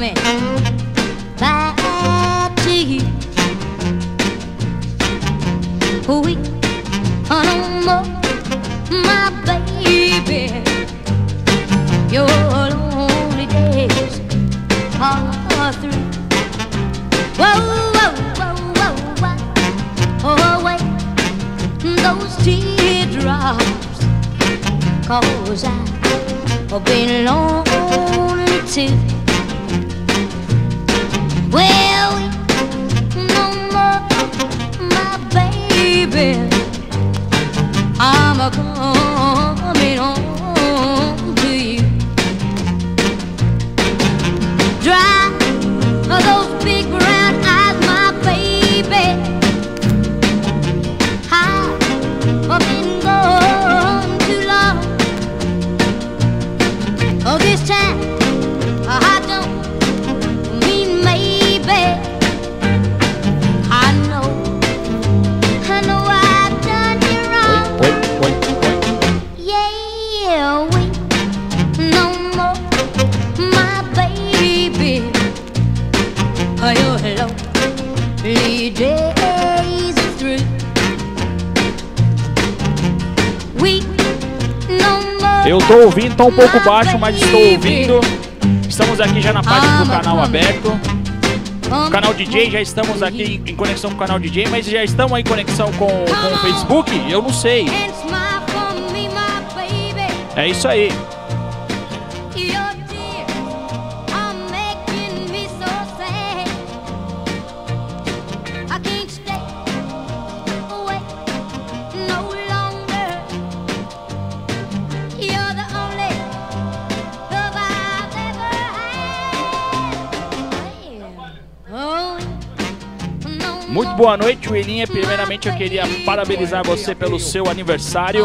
homem, bate. We are no more, my baby. Your lonely days are through. Whoa, whoa, whoa, whoa, whoa. Oh, wait, those teardrops, 'cause I've been lonely too. Well, we no more, my baby. I'm a coming home to you. Dry those big brown eyes, my baby. I've been gone too long. Oh, this time I don't. Eu tô ouvindo, tá um pouco baixo, mas estou ouvindo. Estamos aqui já na página do canal aberto. O canal DJ, já estamos aqui em conexão com o canal DJ, mas já estamos aí em conexão com o Facebook? Eu não sei. É isso aí. Muito boa noite, Willinha. Primeiramente eu queria parabenizar você pelo seu aniversário.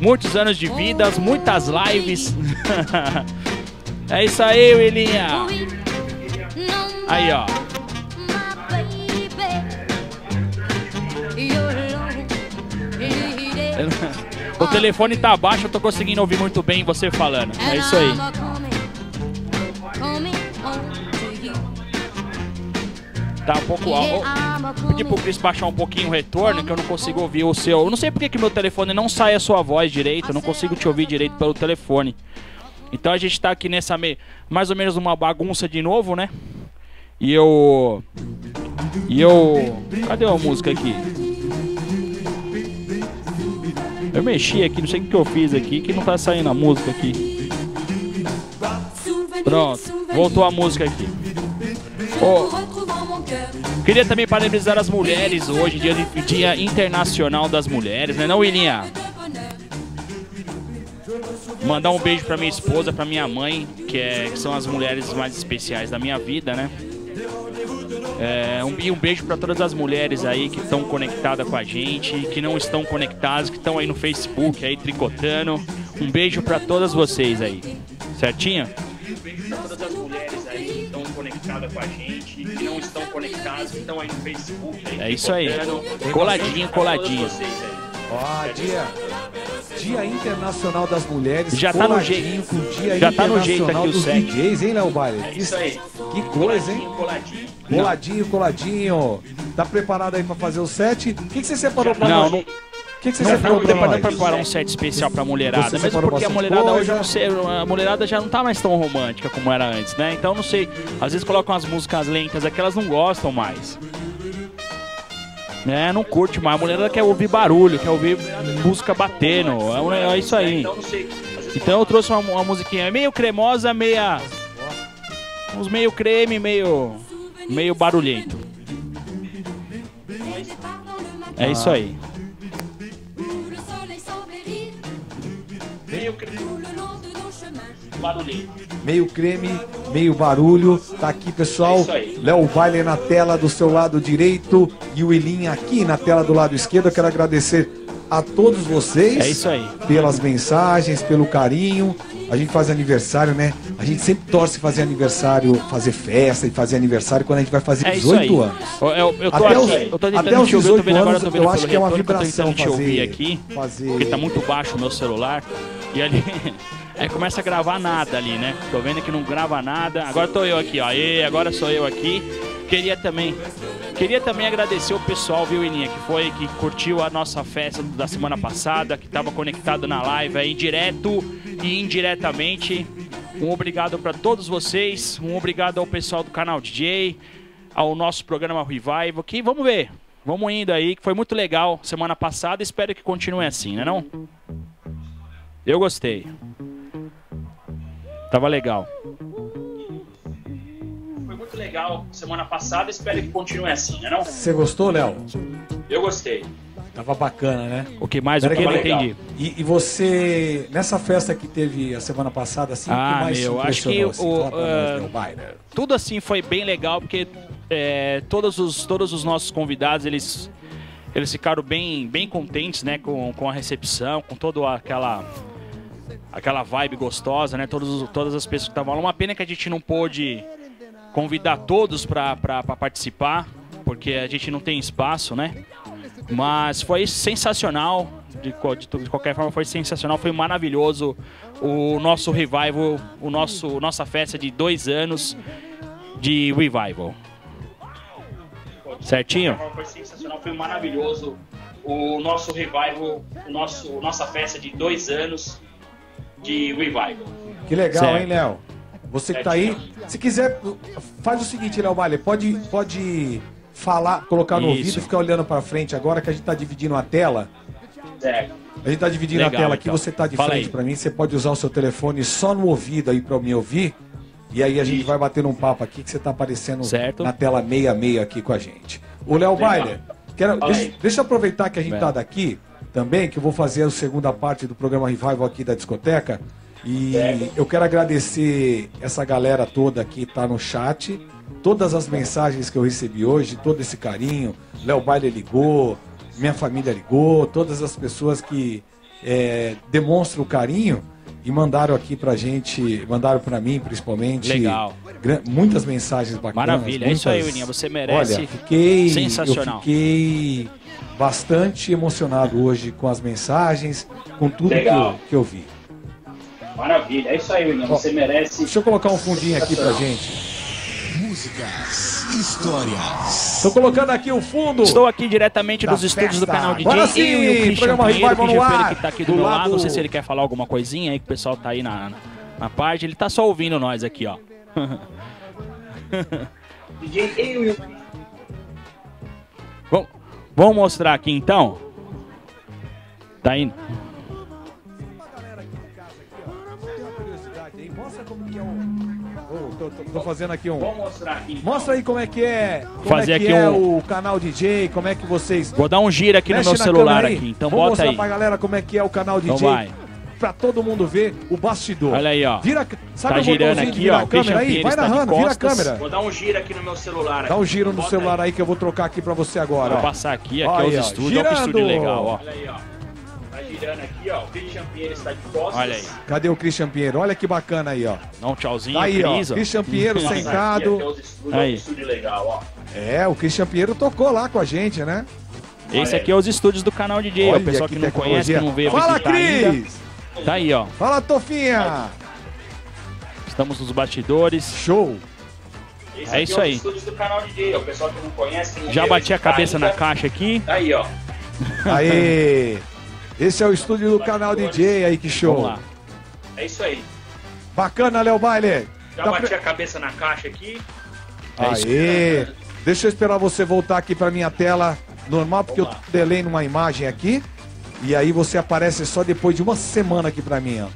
Muitos anos de vida, muitas lives. É isso aí, Willinha. Aí, ó. O telefone tá baixo, eu tô conseguindo ouvir muito bem você falando. É isso aí. Tá um pouco alto. Pedi pro Chris baixar um pouquinho o retorno, que eu não consigo ouvir o seu. Eu não sei porque que meu telefone não sai a sua voz direito, eu não consigo te ouvir direito pelo telefone. Então a gente tá aqui nessa mais ou menos uma bagunça de novo, né? E eu cadê a música aqui? Eu mexi aqui, não sei o que eu fiz aqui, que não tá saindo a música aqui. Pronto, voltou a música aqui. Queria também parabenizar as mulheres hoje, dia internacional das mulheres, né não, Willinha? Mandar um beijo pra minha esposa, pra minha mãe, que são as mulheres mais especiais da minha vida, né? E um beijo pra todas as mulheres aí que estão conectadas com a gente, que não estão conectadas, que estão aí no Facebook, aí tricotando. Um beijo pra todas vocês aí, certinho? Com a gente, que não estão conectados, que estão aí no Facebook. Aí, é isso aí, coladinho. Ó, dia Internacional das Mulheres. Já tá no jeito, já tá no jeito aqui o set. DJs, hein, Léo Bailer? É isso aí. Que coisa, hein? Coladinho. Tá preparado aí pra fazer o set? O que você separou pra nós? Não preparar um set especial pra mulherada, mas porque a mulherada hoje, a mulherada já não tá mais tão romântica como era antes, né? Então não sei, às vezes colocam as músicas lentas aqui, elas não gostam mais. Não curte mais, a mulherada quer ouvir barulho, quer ouvir música batendo, é isso aí. Então eu trouxe uma musiquinha meio cremosa, meio creme, meio barulhento. É isso aí. Meio creme, meio barulho. Tá aqui, pessoal. Léo Bailer na tela do seu lado direito e o Willinha aqui na tela do lado esquerdo. Eu quero agradecer a todos vocês pelas mensagens, pelo carinho. A gente faz aniversário, né? A gente sempre torce fazer aniversário, fazer festa e fazer aniversário quando a gente vai fazer 18 anos. Até os 18 anos, eu acho que é uma vibração fazer aqui, porque tá muito baixo o meu celular. E ali, aí começa a gravar nada ali, né? Tô vendo que não grava nada. Agora tô eu aqui, ó. E agora sou eu aqui. Queria também agradecer o pessoal, viu, Ininha, que curtiu a nossa festa da semana passada, que tava conectado na live aí, direto e indiretamente. Um obrigado para todos vocês, um obrigado ao pessoal do Canal DJ, ao nosso programa Revival, que vamos ver, vamos indo aí, que foi muito legal semana passada, espero que continue assim, né não? Eu gostei. Tava legal. Legal semana passada, espero que continue assim, né não? Você gostou, Léo? Eu gostei. Tava bacana, né? O que mais? Pera, o que eu não entendi. E você, nessa festa que teve a semana passada, assim, o que mais impressionou? Acho que assim, nós, tudo assim foi bem legal, porque todos os nossos convidados, eles ficaram bem contentes, né, com a recepção, com toda aquela vibe gostosa, né? Todas as pessoas que estavam lá. Uma pena que a gente não pôde convidar todos para participar, porque a gente não tem espaço, né? Mas foi sensacional, de qualquer forma foi sensacional, foi maravilhoso o nosso Revival, nossa festa de 2 anos de Revival. Certinho? Foi sensacional, foi maravilhoso o nosso Revival, nossa festa de 2 anos de Revival. Que legal, certo, hein, Léo? Você que tá aí, se quiser, faz o seguinte, Léo Bailer, pode falar, colocar no ouvido e ficar olhando pra frente agora, que a gente tá dividindo a tela. A gente tá dividindo a tela aqui, você tá de frente pra mim, você pode usar o seu telefone só no ouvido aí pra me ouvir, e aí a gente vai batendo um papo aqui, que você tá aparecendo na tela 66 aqui com a gente. O Léo Bailer, deixa eu aproveitar que a gente tá daqui também, que eu vou fazer a segunda parte do programa Revival aqui da discoteca. E eu quero agradecer essa galera toda que tá no chat, todas as mensagens que eu recebi hoje, todo esse carinho. Léo Bailer ligou, minha família ligou, todas as pessoas que demonstram o carinho e mandaram aqui pra gente, mandaram pra mim principalmente. Legal. Muitas mensagens bacanas. Maravilha, muitas... É isso aí, Uninha, você merece. Olha, sensacional. Eu fiquei bastante emocionado hoje com as mensagens, com tudo que eu vi. Maravilha, é isso aí, William. Você merece. Deixa eu colocar um fundinho aqui pra gente. Músicas, histórias. Estou colocando aqui o fundo. Estou aqui diretamente dos estúdios do Canal DJ. Agora sim, eu e o Christian Pinheiro, que está aqui do meu lado. Não sei se ele quer falar alguma coisinha aí, que o pessoal tá aí na parte. Ele tá só ouvindo nós aqui, ó. DJ, eu e o Christian. Vamos mostrar aqui então. Tá indo. Tô fazendo aqui um... Mostra aí como é que é, o Canal DJ, como é que vocês... Vou dar um giro aqui no meu celular aqui, então bota aí. Vou mostrar pra galera como é que é o Canal DJ, pra todo mundo ver o bastidor. Olha aí, ó. Vira, sabe, tá girando aqui, ó. Câmera aí, vai narrando, vira a câmera. Vou dar um giro aqui no meu celular. Dá um giro no celular aí que eu vou trocar aqui pra você agora. Vou passar aqui, aqui é os estúdios, é um estúdio legal, ó. Olha aí, ó. Tá girando aqui, ó. O Christian Pinheiro está de costas. Olha aí. Cadê o Christian Pinheiro? Olha que bacana aí, ó. Dá um tchauzinho. Tá aí, ó. Christian Pinheiro sentado. Aí. Estúdio legal, ó. É, o Christian Pinheiro tocou lá com a gente, né? Esse aqui é os estúdios do Canal DJ. O pessoal que não conhece, que não veio visitar. Fala, Cris! Tá aí, ó. Fala, Tofinha! Estamos nos bastidores. Show! Esse é isso aí. É os estúdios do Canal DJ. O pessoal que não conhece, que não já bati a cabeça na caixa aqui. Tá aí, ó. Aí. Esse é o estúdio do Canal DJ aí, que show. Vamos lá. É isso aí. Bacana, Léo Bailer. Já bati a cabeça na caixa aqui. Aê. Deixa eu esperar você voltar aqui pra minha tela normal, porque eu delay numa imagem aqui. E aí você aparece só depois de uma semana aqui pra mim, ó.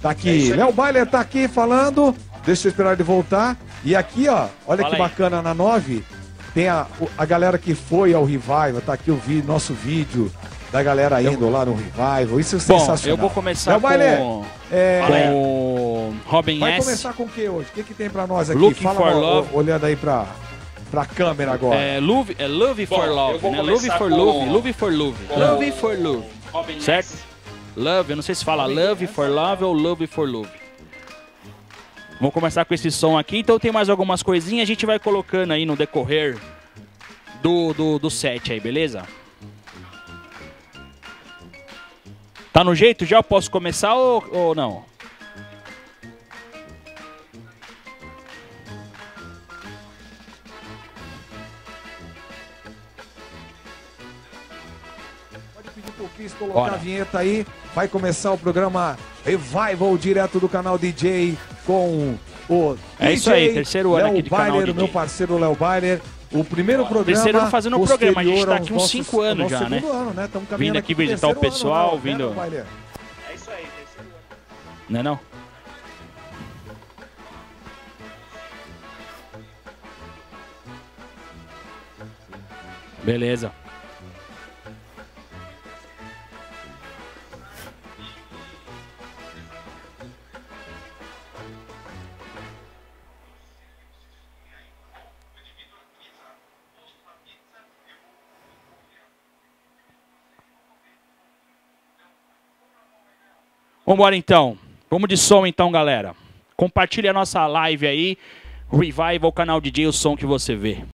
Tá aqui. Léo Bailer tá aqui falando. Deixa eu esperar ele voltar. E aqui, ó. Olha que bacana, na 9. Tem a galera que foi ao Revival. Tá aqui o nosso vídeo da galera indo lá no Revival, isso é sensacional. Bom, eu vou começar com Robin S. Vai começar com o que hoje? O que tem pra nós aqui? Looking Fala for Love. Olhando aí pra câmera agora. Love for Love, né? Love for Love, Love for Love. Love for Love, certo? Love, eu não sei se fala Love for Love ou Love for Love. Vamos começar com esse som aqui, então tem mais algumas coisinhas, a gente vai colocando aí no decorrer do set aí, beleza? Tá no jeito já? Posso começar ou não? Pode pedir pro Chris colocar a vinheta aí. Vai começar o programa Revival direto do canal DJ com o DJ, isso aí, terceiro ano Léo aqui do Bailer, canal DJ. Meu parceiro Léo Bailer. O primeiro programa. Terceiro ano fazendo o programa, a gente está aqui uns 5 anos já, né? Ano, né? Vindo aqui visitar o pessoal, vindo. É isso aí, terceiro ano. Não é não? Beleza. Vamos embora então, vamos de som então, galera. Compartilha a nossa live aí, Revival, o canal DJ, o som que você vê.